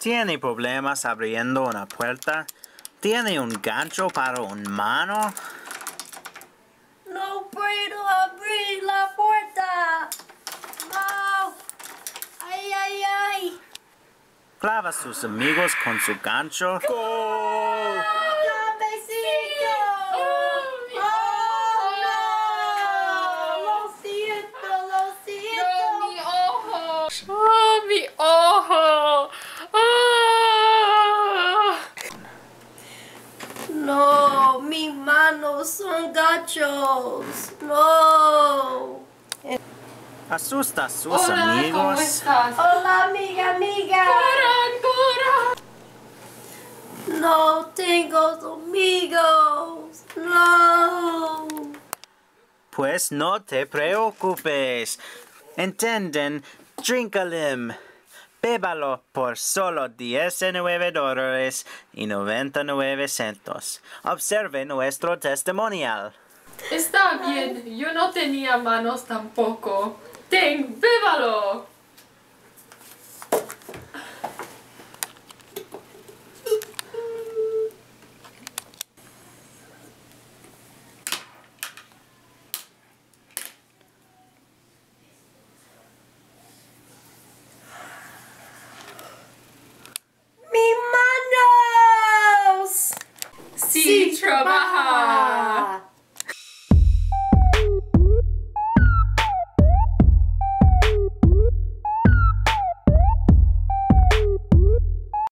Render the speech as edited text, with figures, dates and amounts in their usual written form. tiene problemas abriendo una puerta, tiene un gancho para un mano. No puedo abrir la puerta. No. Ay, ay, ay. Clava a sus amigos con su gancho. ¡Gol! No, mi manos son gachos. No. Asusta a sus amigos. ¿Cómo estás? Hola, amiga. ¡Cura! No tengo amigos. No. Pues no te preocupes. ¿Entienden? Drink-A-Limb. Bébalo por solo $19.99. Observe nuestro testimonial. Está bien, yo no tenía manos tampoco. ¡Ten, bébalo! Trabaja.